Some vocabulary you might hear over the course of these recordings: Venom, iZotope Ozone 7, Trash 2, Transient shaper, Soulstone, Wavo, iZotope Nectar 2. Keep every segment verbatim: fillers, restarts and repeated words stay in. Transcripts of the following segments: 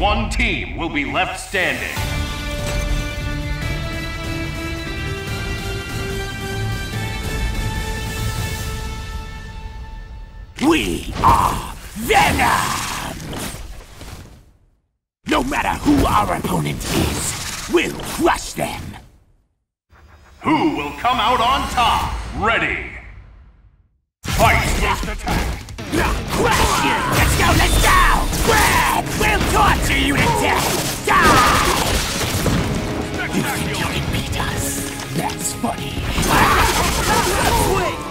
one team will be left standing. We are Venom! No matter who our opponent is, we'll crush them! Who will come out on top? Ready! Fight! First attack! Crush you! Let's go, let's go! Grab! We'll torture you to death! Die! You think you can beat us? That's funny. Swing!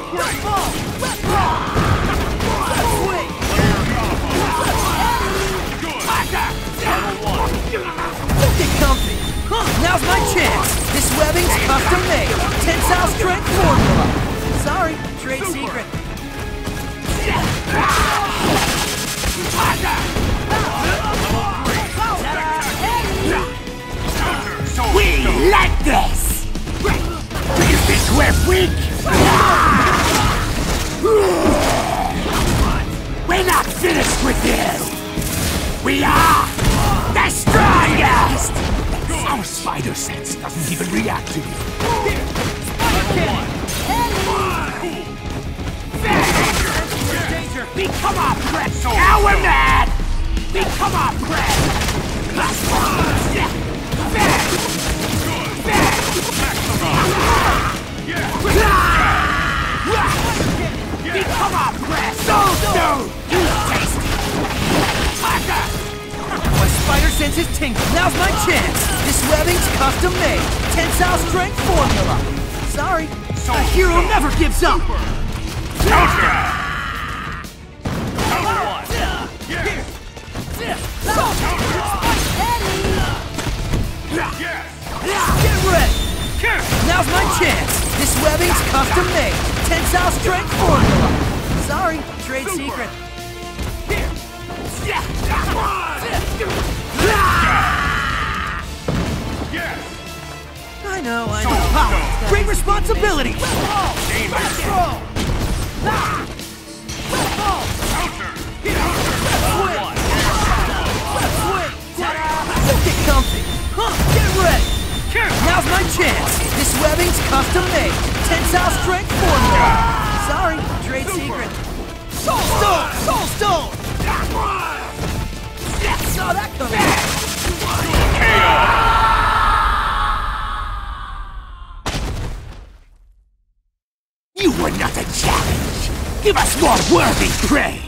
Get comfy! Now's my chance! This webbing's custom made! Tensile strength formula! Sorry, trade secret! We like this! Do you think we're weak? We're not finished with you! We are! The strongest! Our spider sense doesn't even react to you. Danger! Become our prey! Now we're mad! Become our prey! Become our prey! Soulstone! You taste it! Tiger! My spider sense is tingling. Now's my chance. This webbing's custom made. Tensile strength formula. Sorry, a hero never gives up. Counter! Get ready. Now's my chance. This webbing's custom made. Tensile strength formula. Sorry, trade secret. Yes! I know, I know. Wow. Great responsibility! Get comfy! Get ready! Now's my chance! This webbing's custom made! Tensile strength formula! Sorry, trade secret! Soulstone! Soulstone! Saw that coming. You were not a challenge. Give us more worthy prey.